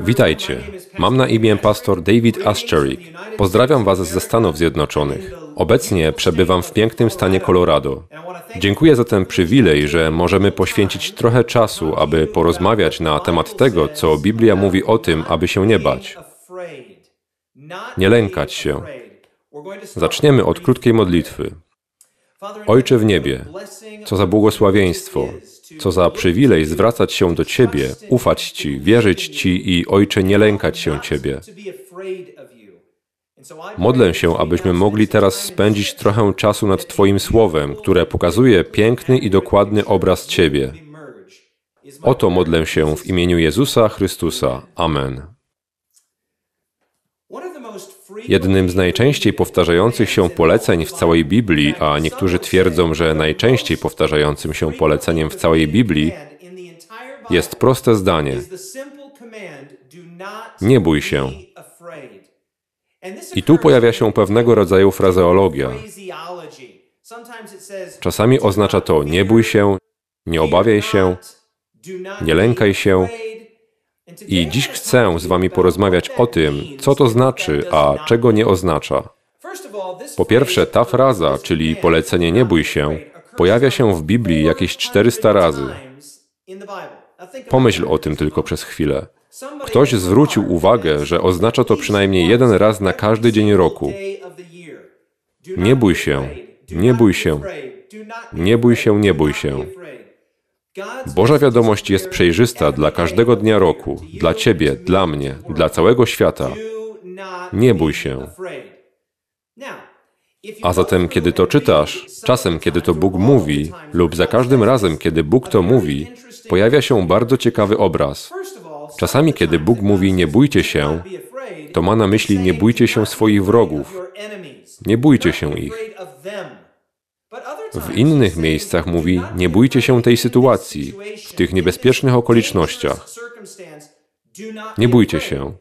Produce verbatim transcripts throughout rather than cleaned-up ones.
Witajcie, mam na imię pastor David Asscherick. Pozdrawiam Was ze Stanów Zjednoczonych. Obecnie przebywam w pięknym stanie Kolorado. Dziękuję za ten przywilej, że możemy poświęcić trochę czasu, aby porozmawiać na temat tego, co Biblia mówi o tym, aby się nie bać. Nie lękać się. Zaczniemy od krótkiej modlitwy. Ojcze w niebie, co za błogosławieństwo, co za przywilej zwracać się do Ciebie, ufać Ci, wierzyć Ci i, Ojcze, nie lękać się Ciebie. Modlę się, abyśmy mogli teraz spędzić trochę czasu nad Twoim Słowem, które pokazuje piękny i dokładny obraz Ciebie. O to modlę się w imieniu Jezusa Chrystusa. Amen. Jednym z najczęściej powtarzających się poleceń w całej Biblii, a niektórzy twierdzą, że najczęściej powtarzającym się poleceniem w całej Biblii, jest proste zdanie: nie bój się. I tu pojawia się pewnego rodzaju frazeologia. Czasami oznacza to: nie bój się, nie obawiaj się, nie lękaj się. I dziś chcę z Wami porozmawiać o tym, co to znaczy, a czego nie oznacza. Po pierwsze, ta fraza, czyli polecenie nie bój się, pojawia się w Biblii jakieś czterysta razy. Pomyśl o tym tylko przez chwilę. Ktoś zwrócił uwagę, że oznacza to przynajmniej jeden raz na każdy dzień roku. Nie bój się, nie bój się, nie bój się, nie bój się. Boża wiadomość jest przejrzysta dla każdego dnia roku, dla Ciebie, dla mnie, dla całego świata. Nie bój się. A zatem, kiedy to czytasz, czasem, kiedy to Bóg mówi, lub za każdym razem, kiedy Bóg to mówi, pojawia się bardzo ciekawy obraz. Czasami, kiedy Bóg mówi nie bójcie się, to ma na myśli nie bójcie się swoich wrogów. Nie bójcie się ich. W innych miejscach mówi, nie bójcie się tej sytuacji, w tych niebezpiecznych okolicznościach. Nie bójcie się.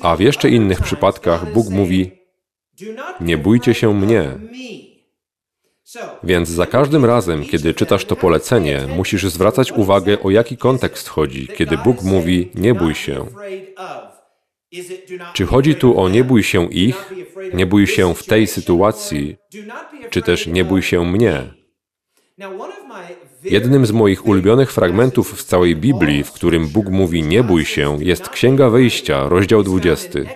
A w jeszcze innych przypadkach Bóg mówi, nie bójcie się mnie. Więc za każdym razem, kiedy czytasz to polecenie, musisz zwracać uwagę, o jaki kontekst chodzi, kiedy Bóg mówi, nie bój się. Czy chodzi tu o nie bój się ich, nie bój się w tej sytuacji, czy też nie bój się mnie? Jednym z moich ulubionych fragmentów w całej Biblii, w którym Bóg mówi nie bój się, jest Księga Wyjścia, rozdział dwudziesty.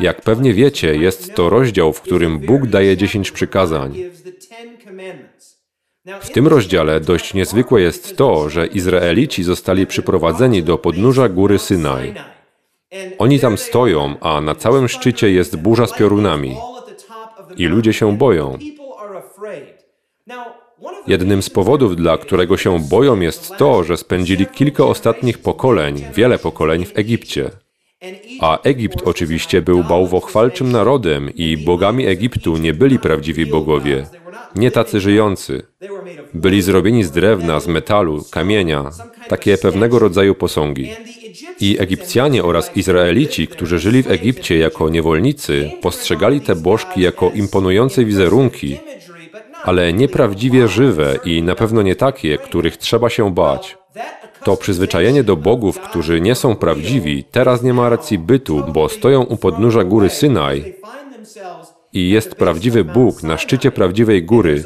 Jak pewnie wiecie, jest to rozdział, w którym Bóg daje dziesięć przykazań. W tym rozdziale dość niezwykłe jest to, że Izraelici zostali przyprowadzeni do podnóża góry Synaj. Oni tam stoją, a na całym szczycie jest burza z piorunami. I ludzie się boją. Jednym z powodów, dla którego się boją, jest to, że spędzili kilka ostatnich pokoleń, wiele pokoleń w Egipcie. A Egipt oczywiście był bałwochwalczym narodem i bogami Egiptu nie byli prawdziwi bogowie. Nie tacy żyjący. Byli zrobieni z drewna, z metalu, kamienia, takie pewnego rodzaju posągi. I Egipcjanie oraz Izraelici, którzy żyli w Egipcie jako niewolnicy, postrzegali te bożki jako imponujące wizerunki, ale nieprawdziwie żywe i na pewno nie takie, których trzeba się bać. To przyzwyczajenie do bogów, którzy nie są prawdziwi, teraz nie ma racji bytu, bo stoją u podnóża góry Synaj i jest prawdziwy Bóg na szczycie prawdziwej góry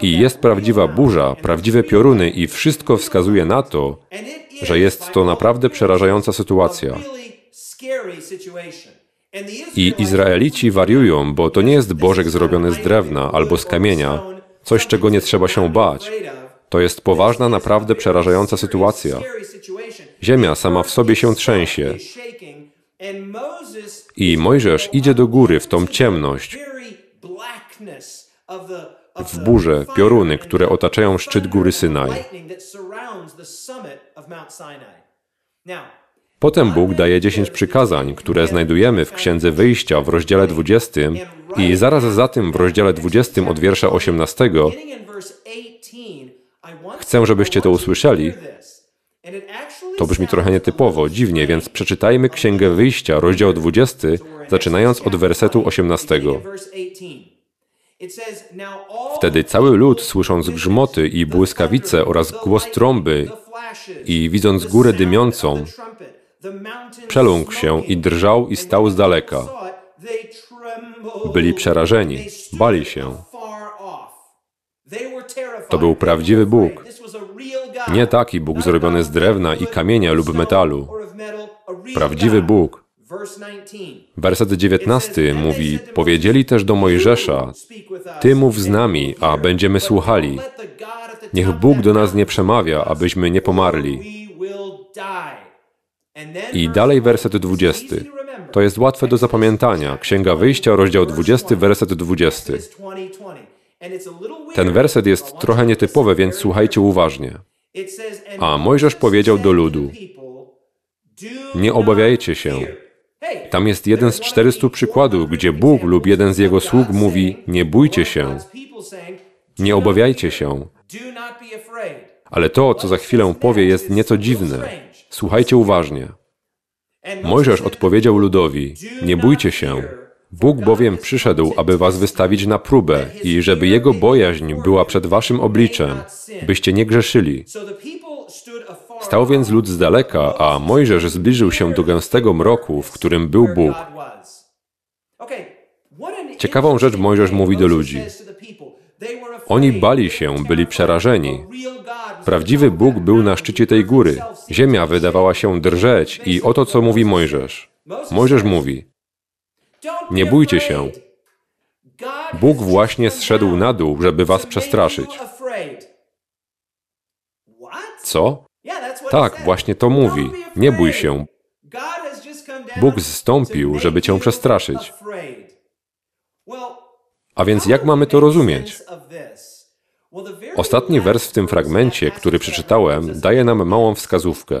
i jest prawdziwa burza, prawdziwe pioruny i wszystko wskazuje na to, że jest to naprawdę przerażająca sytuacja. I Izraelici wariują, bo to nie jest bożek zrobiony z drewna albo z kamienia, coś, czego nie trzeba się bać. To jest poważna, naprawdę przerażająca sytuacja. Ziemia sama w sobie się trzęsie. I Mojżesz idzie do góry w tą ciemność, w burze, pioruny, które otaczają szczyt góry Synaj. Potem Bóg daje dziesięć przykazań, które znajdujemy w Księdze Wyjścia w rozdziale dwudziestym i zaraz za tym w rozdziale dwudziestym od wiersza osiemnastego. Chcę, żebyście to usłyszeli. To brzmi trochę nietypowo, dziwnie, więc przeczytajmy Księgę Wyjścia, rozdział dwudziesty, zaczynając od wersetu osiemnastego. Wtedy cały lud, słysząc grzmoty i błyskawice oraz głos trąby i widząc górę dymiącą, przeląkł się i drżał i stał z daleka. Byli przerażeni, bali się. To był prawdziwy Bóg. Nie taki Bóg zrobiony z drewna i kamienia lub metalu. Prawdziwy Bóg. Werset dziewiętnasty mówi, powiedzieli też do Mojżesza, Ty mów z nami, a będziemy słuchali. Niech Bóg do nas nie przemawia, abyśmy nie pomarli. I dalej werset dwudziesty. To jest łatwe do zapamiętania. Księga Wyjścia, rozdział dwudziesty, werset dwudziesty. Ten werset jest trochę nietypowy, więc słuchajcie uważnie. A Mojżesz powiedział do ludu, nie obawiajcie się. Tam jest jeden z czterystu przykładów, gdzie Bóg lub jeden z Jego sług mówi, nie bójcie się, nie obawiajcie się. Ale to, co za chwilę powie, jest nieco dziwne. Słuchajcie uważnie. Mojżesz odpowiedział ludowi, nie bójcie się. Bóg bowiem przyszedł, aby was wystawić na próbę i żeby Jego bojaźń była przed waszym obliczem, byście nie grzeszyli. Stał więc lud z daleka, a Mojżesz zbliżył się do gęstego mroku, w którym był Bóg. Ciekawą rzecz Mojżesz mówi do ludzi. Oni bali się, byli przerażeni. Prawdziwy Bóg był na szczycie tej góry. Ziemia wydawała się drżeć i oto co mówi Mojżesz. Mojżesz mówi, nie bójcie się. Bóg właśnie zszedł na dół, żeby was przestraszyć. Co? Tak, właśnie to mówi. Nie bój się. Bóg zstąpił, żeby cię przestraszyć. A więc jak mamy to rozumieć? Ostatni wers w tym fragmencie, który przeczytałem, daje nam małą wskazówkę.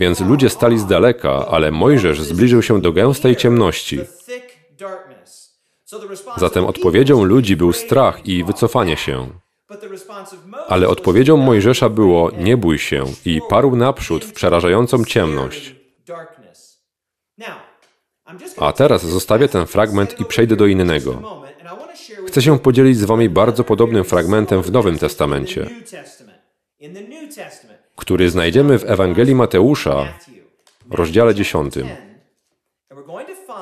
Więc ludzie stali z daleka, ale Mojżesz zbliżył się do gęstej ciemności. Zatem odpowiedzią ludzi był strach i wycofanie się. Ale odpowiedzią Mojżesza było, nie bój się, i parł naprzód w przerażającą ciemność. A teraz zostawię ten fragment i przejdę do innego. Chcę się podzielić z wami bardzo podobnym fragmentem w Nowym Testamencie, który znajdziemy w Ewangelii Mateusza, rozdziale dziesiątym.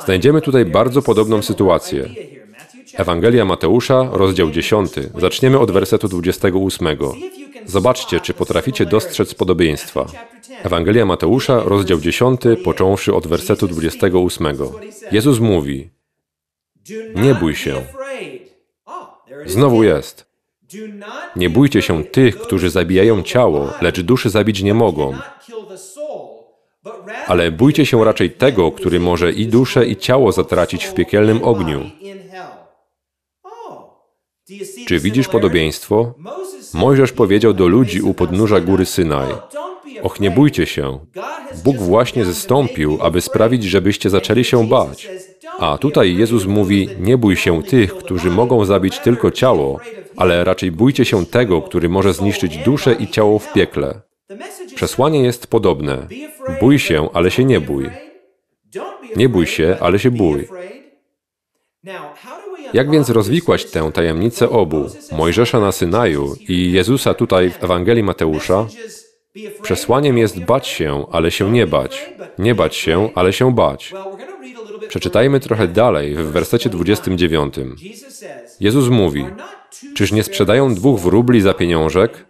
Znajdziemy tutaj bardzo podobną sytuację. Ewangelia Mateusza, rozdział dziesiąty. Zaczniemy od wersetu dwudziestego ósmego. Zobaczcie, czy potraficie dostrzec podobieństwa. Ewangelia Mateusza, rozdział dziesiąty, począwszy od wersetu dwudziestego ósmego. Jezus mówi, nie bój się. Znowu jest. Nie bójcie się tych, którzy zabijają ciało, lecz duszy zabić nie mogą. Ale bójcie się raczej tego, który może i duszę, i ciało zatracić w piekielnym ogniu. Czy widzisz podobieństwo? Mojżesz powiedział do ludzi u podnóża góry Synaj, och, nie bójcie się. Bóg właśnie zstąpił, aby sprawić, żebyście zaczęli się bać. A tutaj Jezus mówi, nie bój się tych, którzy mogą zabić tylko ciało, ale raczej bójcie się tego, który może zniszczyć duszę i ciało w piekle. Przesłanie jest podobne. Bój się, ale się nie bój. Nie bój się, ale się bój. Jak więc rozwikłać tę tajemnicę obu, Mojżesza na Synaju i Jezusa tutaj w Ewangelii Mateusza? Przesłaniem jest bać się, ale się nie bać. Nie bać się, ale się bać. Przeczytajmy trochę dalej w wersecie dwudziestym dziewiątym. Jezus mówi, czyż nie sprzedają dwóch wróbli za pieniążek?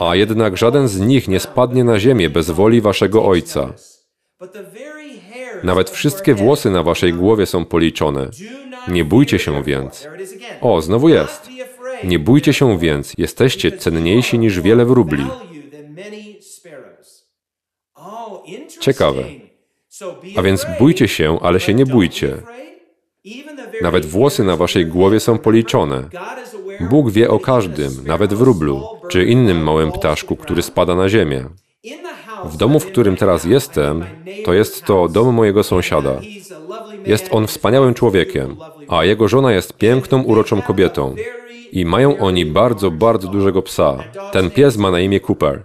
A jednak żaden z nich nie spadnie na ziemię bez woli waszego Ojca. Nawet wszystkie włosy na waszej głowie są policzone. Nie bójcie się więc. O, znowu jest. Nie bójcie się więc, jesteście cenniejsi niż wiele wróbli. Ciekawe. A więc bójcie się, ale się nie bójcie. Nawet włosy na waszej głowie są policzone. Bóg wie o każdym, nawet wróblu, czy innym małym ptaszku, który spada na ziemię. W domu, w którym teraz jestem, to jest to dom mojego sąsiada. Jest on wspaniałym człowiekiem, a jego żona jest piękną, uroczą kobietą. I mają oni bardzo, bardzo dużego psa. Ten pies ma na imię Cooper.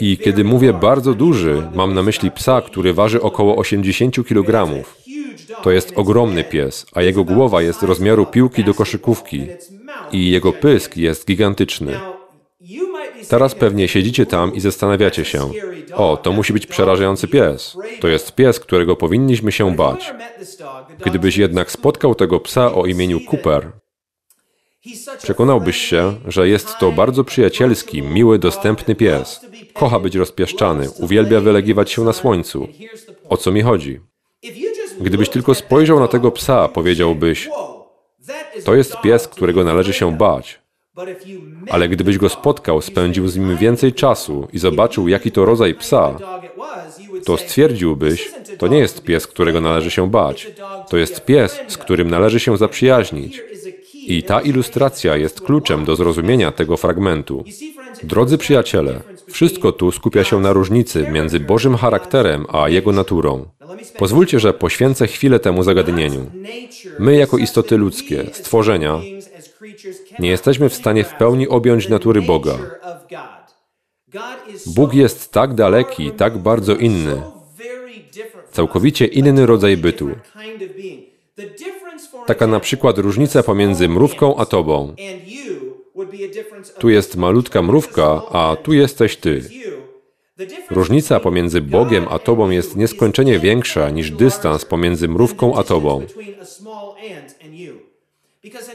I kiedy mówię bardzo duży, mam na myśli psa, który waży około osiemdziesiąt kilogramów. To jest ogromny pies, a jego głowa jest rozmiaru piłki do koszykówki. I jego pysk jest gigantyczny. Teraz pewnie siedzicie tam i zastanawiacie się, o, to musi być przerażający pies. To jest pies, którego powinniśmy się bać. Gdybyś jednak spotkał tego psa o imieniu Cooper, przekonałbyś się, że jest to bardzo przyjacielski, miły, dostępny pies. Kocha być rozpieszczany, uwielbia wylegiwać się na słońcu. O co mi chodzi? Gdybyś tylko spojrzał na tego psa, powiedziałbyś, to jest pies, którego należy się bać. Ale gdybyś go spotkał, spędził z nim więcej czasu i zobaczył, jaki to rodzaj psa, to stwierdziłbyś, to nie jest pies, którego należy się bać. To jest pies, z którym należy się zaprzyjaźnić. I ta ilustracja jest kluczem do zrozumienia tego fragmentu. Drodzy przyjaciele, wszystko tu skupia się na różnicy między Bożym charakterem a Jego naturą. Pozwólcie, że poświęcę chwilę temu zagadnieniu. My, jako istoty ludzkie, stworzenia, nie jesteśmy w stanie w pełni objąć natury Boga. Bóg jest tak daleki, tak bardzo inny. Całkowicie inny rodzaj bytu. Taka na przykład różnica pomiędzy mrówką a tobą. Tu jest malutka mrówka, a tu jesteś ty. Różnica pomiędzy Bogiem a tobą jest nieskończenie większa niż dystans pomiędzy mrówką a tobą.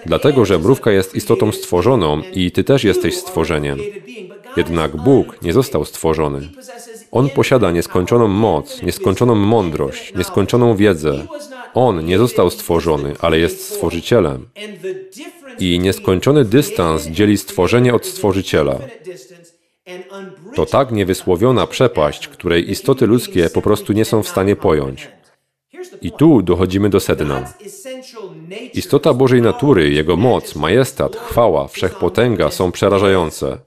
Dlatego, że mrówka jest istotą stworzoną i ty też jesteś stworzeniem. Jednak Bóg nie został stworzony. On posiada nieskończoną moc, nieskończoną mądrość, nieskończoną wiedzę. On nie został stworzony, ale jest Stworzycielem. I nieskończony dystans dzieli stworzenie od Stworzyciela. To tak niewysłowiona przepaść, której istoty ludzkie po prostu nie są w stanie pojąć. I tu dochodzimy do sedna. Istota Bożej natury, Jego moc, majestat, chwała, wszechpotęga są przerażające.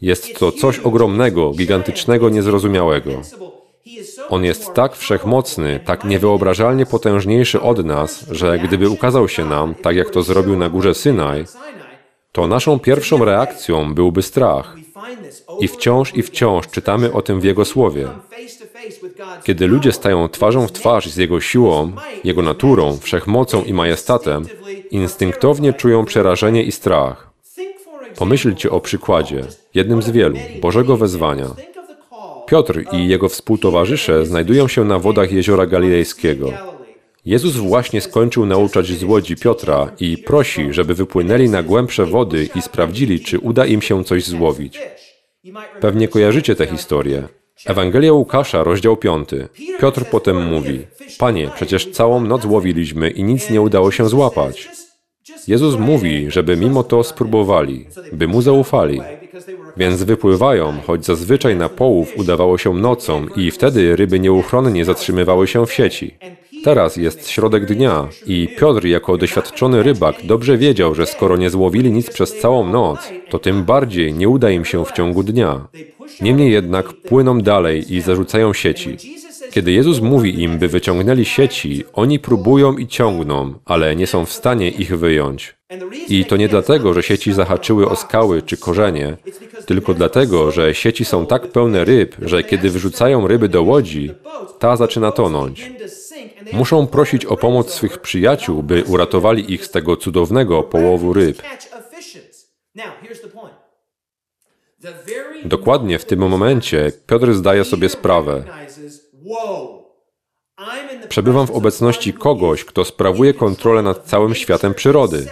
Jest to coś ogromnego, gigantycznego, niezrozumiałego. On jest tak wszechmocny, tak niewyobrażalnie potężniejszy od nas, że gdyby ukazał się nam, tak jak to zrobił na górze Synaj, to naszą pierwszą reakcją byłby strach. I wciąż i wciąż czytamy o tym w Jego Słowie. Kiedy ludzie stają twarzą w twarz z Jego siłą, Jego naturą, wszechmocą i majestatem, instynktownie czują przerażenie i strach. Pomyślcie o przykładzie, jednym z wielu, Bożego wezwania. Piotr i jego współtowarzysze znajdują się na wodach Jeziora Galilejskiego. Jezus właśnie skończył nauczać z łodzi Piotra i prosi, żeby wypłynęli na głębsze wody i sprawdzili, czy uda im się coś złowić. Pewnie kojarzycie tę historię. Ewangelia Łukasza, rozdział piąty. Piotr potem mówi, Panie, przecież całą noc łowiliśmy i nic nie udało się złapać. Jezus mówi, żeby mimo to spróbowali, by Mu zaufali. Więc wypływają, choć zazwyczaj na połów udawało się nocą i wtedy ryby nieuchronnie zatrzymywały się w sieci. Teraz jest środek dnia i Piotr jako doświadczony rybak dobrze wiedział, że skoro nie złowili nic przez całą noc, to tym bardziej nie uda im się w ciągu dnia. Niemniej jednak płyną dalej i zarzucają sieci. Kiedy Jezus mówi im, by wyciągnęli sieci, oni próbują i ciągną, ale nie są w stanie ich wyjąć. I to nie dlatego, że sieci zahaczyły o skały czy korzenie, tylko dlatego, że sieci są tak pełne ryb, że kiedy wyrzucają ryby do łodzi, ta zaczyna tonąć. Muszą prosić o pomoc swych przyjaciół, by uratowali ich z tego cudownego połowu ryb. Dokładnie w tym momencie Piotr zdaje sobie sprawę. Przebywam w obecności kogoś, kto sprawuje kontrolę nad całym światem przyrody.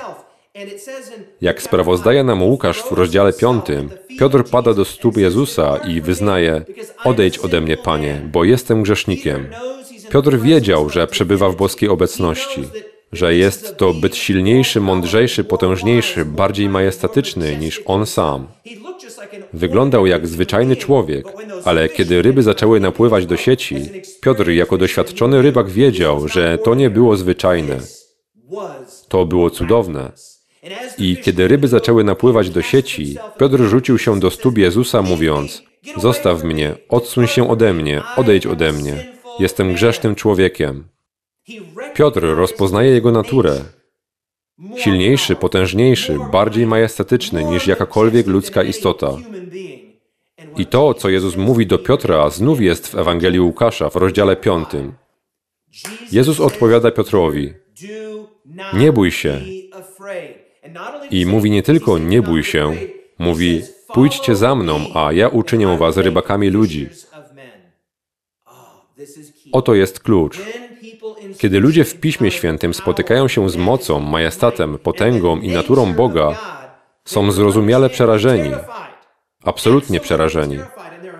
Jak sprawozdaje nam Łukasz w rozdziale piątym, Piotr pada do stóp Jezusa i wyznaje, odejdź ode mnie, Panie, bo jestem grzesznikiem. Piotr wiedział, że przebywa w boskiej obecności, że jest to byt silniejszy, mądrzejszy, potężniejszy, bardziej majestatyczny niż on sam. Wyglądał jak zwyczajny człowiek, ale kiedy ryby zaczęły napływać do sieci, Piotr jako doświadczony rybak wiedział, że to nie było zwyczajne. To było cudowne. I kiedy ryby zaczęły napływać do sieci, Piotr rzucił się do stóp Jezusa mówiąc, zostaw mnie, odsuń się ode mnie, odejdź ode mnie, jestem grzesznym człowiekiem. Piotr rozpoznaje jego naturę. Silniejszy, potężniejszy, bardziej majestatyczny niż jakakolwiek ludzka istota. I to, co Jezus mówi do Piotra, znów jest w Ewangelii Łukasza w rozdziale piątym. Jezus odpowiada Piotrowi, nie bój się. I mówi nie tylko nie bój się, Mówi, pójdźcie za mną, a ja uczynię was rybakami ludzi. Oto jest klucz. Kiedy ludzie w Piśmie Świętym spotykają się z mocą, majestatem, potęgą i naturą Boga, są zrozumiale przerażeni, absolutnie przerażeni.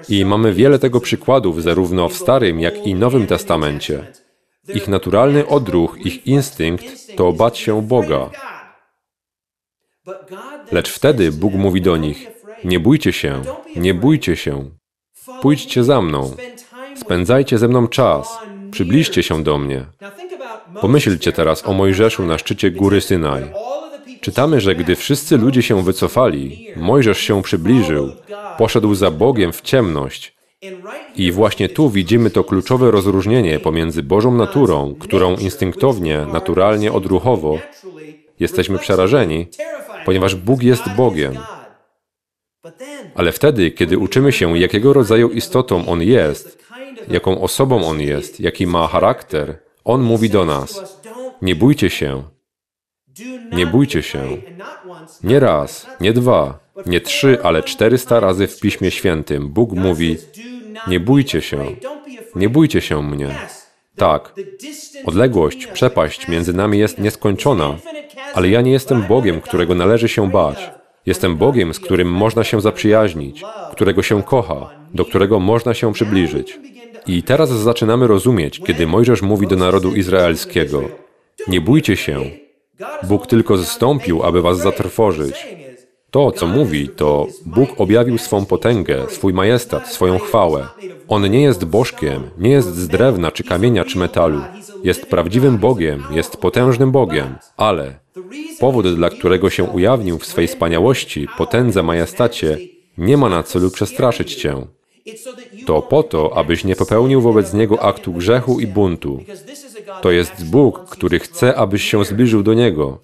I mamy wiele tego przykładów zarówno w Starym, jak i Nowym Testamencie. Ich naturalny odruch, ich instynkt to bać się Boga. Lecz wtedy Bóg mówi do nich, nie bójcie się, nie bójcie się, pójdźcie za mną, spędzajcie ze mną czas, przybliżcie się do mnie. Pomyślcie teraz o Mojżeszu na szczycie góry Synaj. Czytamy, że gdy wszyscy ludzie się wycofali, Mojżesz się przybliżył, poszedł za Bogiem w ciemność. I właśnie tu widzimy to kluczowe rozróżnienie pomiędzy Bożą naturą, którą instynktownie, naturalnie, odruchowo jesteśmy przerażeni, ponieważ Bóg jest Bogiem. Ale wtedy, kiedy uczymy się, jakiego rodzaju istotą On jest, jaką osobą On jest, jaki ma charakter, On mówi do nas, nie bójcie się, nie bójcie się. Nie raz, nie dwa, nie trzy, ale czterysta razy w Piśmie Świętym Bóg mówi, nie bójcie się, nie bójcie się mnie. Tak, odległość, przepaść między nami jest nieskończona, ale ja nie jestem Bogiem, którego należy się bać. Jestem Bogiem, z którym można się zaprzyjaźnić, którego się kocha, do którego można się przybliżyć. I teraz zaczynamy rozumieć, kiedy Mojżesz mówi do narodu izraelskiego, nie bójcie się, Bóg tylko zstąpił, aby was zatrwożyć. To, co mówi, to Bóg objawił swą potęgę, swój majestat, swoją chwałę. On nie jest bożkiem, nie jest z drewna, czy kamienia, czy metalu. Jest prawdziwym Bogiem, jest potężnym Bogiem, ale powód, dla którego się ujawnił w swej wspaniałości, potędze, majestacie, nie ma na celu przestraszyć cię. To po to, abyś nie popełnił wobec Niego aktu grzechu i buntu. To jest Bóg, który chce, abyś się zbliżył do Niego,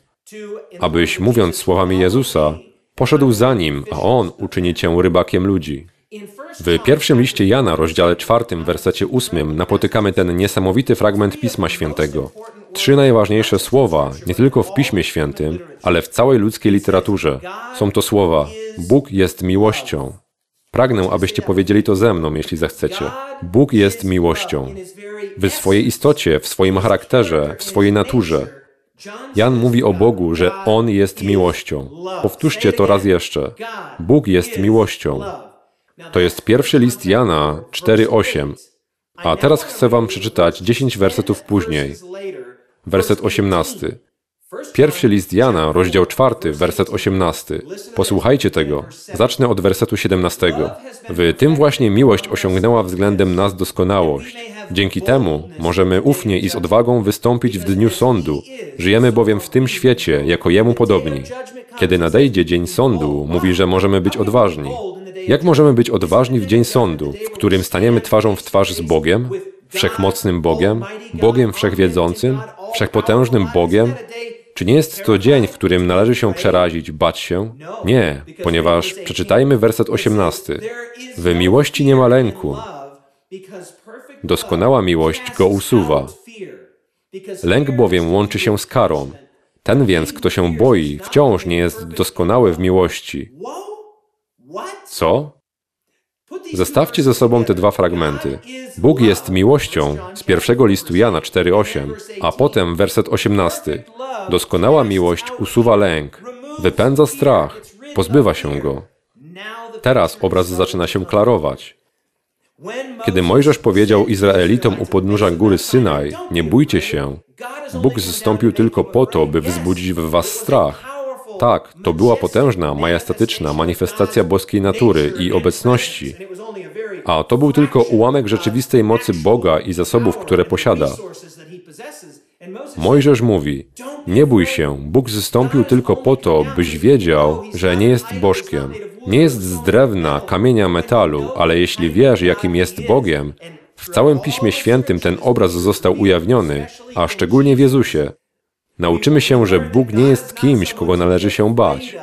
abyś, mówiąc słowami Jezusa, poszedł za Nim, a On uczyni cię rybakiem ludzi. W pierwszym liście Jana, rozdziale czwartym, wersecie ósmym, napotykamy ten niesamowity fragment Pisma Świętego. Trzy najważniejsze słowa, nie tylko w Piśmie Świętym, ale w całej ludzkiej literaturze. Są to słowa, Bóg jest miłością. Pragnę, abyście powiedzieli to ze mną, jeśli zechcecie. Bóg jest miłością. W swojej istocie, w swoim charakterze, w swojej naturze. Jan mówi o Bogu, że On jest miłością. Powtórzcie to raz jeszcze. Bóg jest miłością. To jest pierwszy list Jana cztery, osiem. A teraz chcę wam przeczytać dziesięć wersetów później. Werset osiemnasty. Pierwszy list Jana, rozdział czwarty, werset osiemnasty. Posłuchajcie tego. Zacznę od wersetu siedemnastego. W tym właśnie miłość osiągnęła względem nas doskonałość. Dzięki temu możemy ufnie i z odwagą wystąpić w dniu sądu. Żyjemy bowiem w tym świecie, jako Jemu podobni. Kiedy nadejdzie dzień sądu, mówi, że możemy być odważni. Jak możemy być odważni w dzień sądu, w którym staniemy twarzą w twarz z Bogiem, wszechmocnym Bogiem, Bogiem wszechwiedzącym, wszechpotężnym Bogiem? Czy nie jest to dzień, w którym należy się przerazić, bać się? Nie, ponieważ, przeczytajmy werset osiemnasty. W miłości nie ma lęku. Doskonała miłość go usuwa. Lęk bowiem łączy się z karą. Ten więc, kto się boi, wciąż nie jest doskonały w miłości. Co? Zestawcie ze sobą te dwa fragmenty. Bóg jest miłością z pierwszego listu Jana cztery, osiem, a potem werset osiemnasty. Doskonała miłość usuwa lęk, wypędza strach, pozbywa się go. Teraz obraz zaczyna się klarować. Kiedy Mojżesz powiedział Izraelitom u podnóża góry Synaj, nie bójcie się, Bóg zstąpił tylko po to, by wzbudzić w was strach. Tak, to była potężna, majestatyczna manifestacja boskiej natury i obecności. A to był tylko ułamek rzeczywistej mocy Boga i zasobów, które posiada. Mojżesz mówi, nie bój się, Bóg zstąpił tylko po to, byś wiedział, że nie jest bożkiem. Nie jest z drewna, kamienia, metalu, ale jeśli wiesz, jakim jest Bogiem, w całym Piśmie Świętym ten obraz został ujawniony, a szczególnie w Jezusie. Nauczymy się, że Bóg nie jest kimś, kogo należy się bać.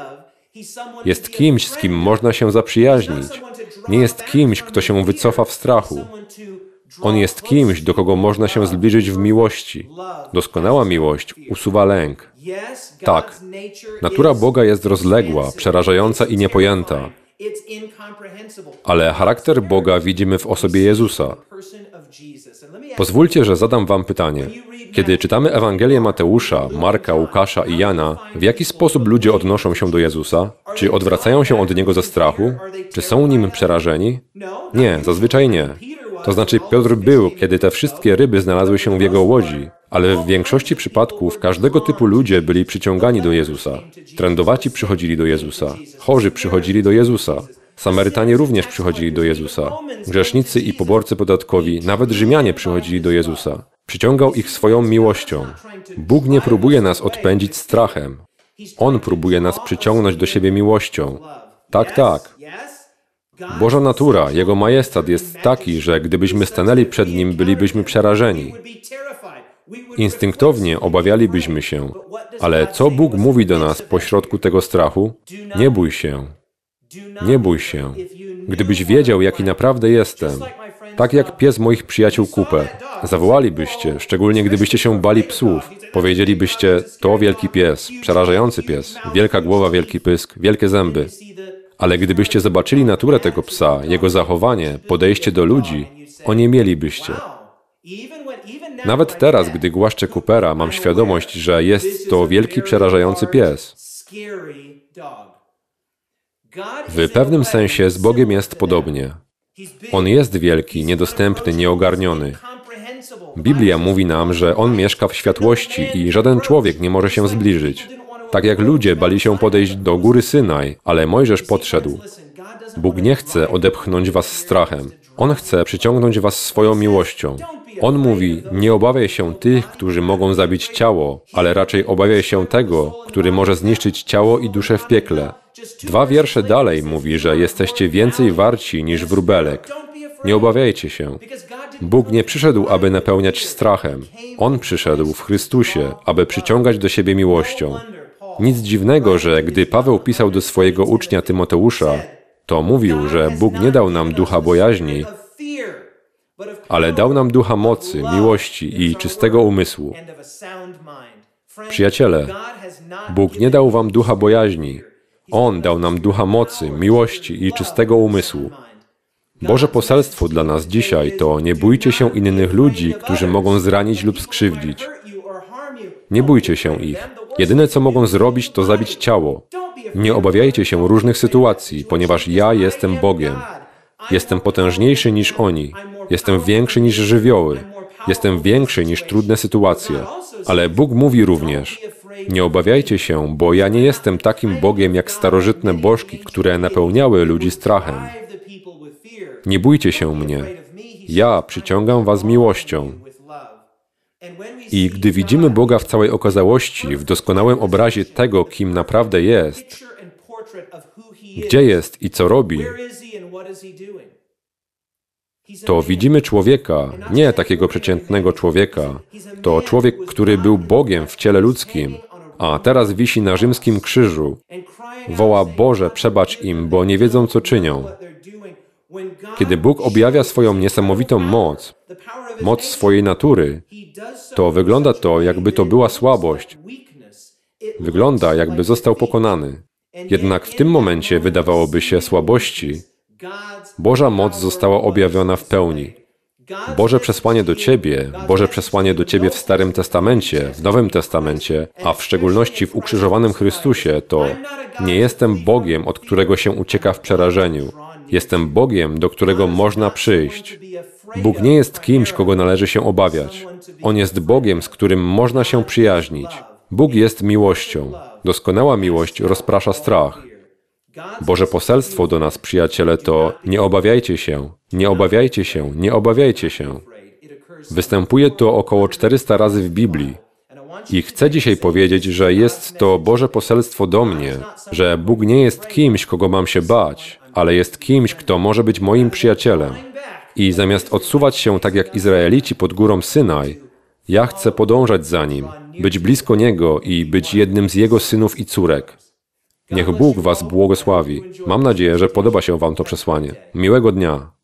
Jest kimś, z kim można się zaprzyjaźnić. Nie jest kimś, kto się wycofa w strachu. On jest kimś, do kogo można się zbliżyć w miłości. Doskonała miłość usuwa lęk. Tak, natura Boga jest rozległa, przerażająca i niepojęta, ale charakter Boga widzimy w osobie Jezusa. Pozwólcie, że zadam wam pytanie. Kiedy czytamy Ewangelię Mateusza, Marka, Łukasza i Jana, w jaki sposób ludzie odnoszą się do Jezusa? Czy odwracają się od Niego ze strachu? Czy są Nim przerażeni? Nie, zazwyczaj nie. To znaczy Piotr był, kiedy te wszystkie ryby znalazły się w jego łodzi, ale w większości przypadków każdego typu ludzie byli przyciągani do Jezusa. Trędowaci przychodzili do Jezusa, chorzy przychodzili do Jezusa, Samarytanie również przychodzili do Jezusa, grzesznicy i poborcy podatkowi, nawet Rzymianie przychodzili do Jezusa. Przyciągał ich swoją miłością. Bóg nie próbuje nas odpędzić strachem. On próbuje nas przyciągnąć do siebie miłością. Tak, tak. Boża natura, Jego majestat jest taki, że gdybyśmy stanęli przed Nim, bylibyśmy przerażeni. Instynktownie obawialibyśmy się. Ale co Bóg mówi do nas pośrodku tego strachu? Nie bój się. Nie bój się. Gdybyś wiedział, jaki naprawdę jestem, tak jak pies moich przyjaciół Cooper, zawołalibyście, szczególnie gdybyście się bali psów. Powiedzielibyście, to wielki pies, przerażający pies, wielka głowa, wielki pysk, wielkie zęby. Ale gdybyście zobaczyli naturę tego psa, jego zachowanie, podejście do ludzi, oniemielibyście. Nawet teraz, gdy głaszczę Coopera, mam świadomość, że jest to wielki, przerażający pies. W pewnym sensie z Bogiem jest podobnie. On jest wielki, niedostępny, nieogarniony. Biblia mówi nam, że On mieszka w światłości i żaden człowiek nie może się zbliżyć. Tak jak ludzie bali się podejść do góry Synaj, ale Mojżesz podszedł. Bóg nie chce odepchnąć was strachem. On chce przyciągnąć was swoją miłością. On mówi, nie obawiaj się tych, którzy mogą zabić ciało, ale raczej obawiaj się tego, który może zniszczyć ciało i duszę w piekle. Dwa wiersze dalej mówi, że jesteście więcej warci niż wróbelek. Nie obawiajcie się. Bóg nie przyszedł, aby napełniać strachem. On przyszedł w Chrystusie, aby przyciągać do siebie miłością. Nic dziwnego, że gdy Paweł pisał do swojego ucznia Tymoteusza, to mówił, że Bóg nie dał nam ducha bojaźni, ale dał nam ducha mocy, miłości i czystego umysłu. Przyjaciele, Bóg nie dał wam ducha bojaźni. On dał nam ducha mocy, miłości i czystego umysłu. Boże poselstwo dla nas dzisiaj to nie bójcie się innych ludzi, którzy mogą zranić lub skrzywdzić. Nie bójcie się ich. Jedyne, co mogą zrobić, to zabić ciało. Nie obawiajcie się różnych sytuacji, ponieważ ja jestem Bogiem. Jestem potężniejszy niż oni. Jestem większy niż żywioły. Jestem większy niż trudne sytuacje. Ale Bóg mówi również, nie obawiajcie się, bo ja nie jestem takim Bogiem jak starożytne bożki, które napełniały ludzi strachem. Nie bójcie się mnie. Ja przyciągam was miłością. I gdy widzimy Boga w całej okazałości, w doskonałym obrazie tego, kim naprawdę jest, gdzie jest i co robi, to widzimy człowieka, nie takiego przeciętnego człowieka. To człowiek, który był Bogiem w ciele ludzkim, a teraz wisi na rzymskim krzyżu. Woła, Boże, przebacz im, bo nie wiedzą, co czynią. Kiedy Bóg objawia swoją niesamowitą moc, moc swojej natury, to wygląda to, jakby to była słabość. Wygląda, jakby został pokonany. Jednak w tym momencie wydawałoby się słabości. Boża moc została objawiona w pełni. Boże przesłanie do Ciebie, Boże przesłanie do Ciebie w Starym Testamencie, w Nowym Testamencie, a w szczególności w ukrzyżowanym Chrystusie, to nie jestem Bogiem, od którego się ucieka w przerażeniu. Jestem Bogiem, do którego można przyjść. Bóg nie jest kimś, kogo należy się obawiać. On jest Bogiem, z którym można się przyjaźnić. Bóg jest miłością. Doskonała miłość rozprasza strach. Boże poselstwo do nas, przyjaciele, to nie obawiajcie się, nie obawiajcie się, nie obawiajcie się. Występuje to około czterysta razy w Biblii. I chcę dzisiaj powiedzieć, że jest to Boże poselstwo do mnie, że Bóg nie jest kimś, kogo mam się bać, ale jest kimś, kto może być moim przyjacielem. I zamiast odsuwać się tak jak Izraelici pod górą Synaj, ja chcę podążać za Nim, być blisko Niego i być jednym z Jego synów i córek. Niech Bóg was błogosławi. Mam nadzieję, że podoba się wam to przesłanie. Miłego dnia.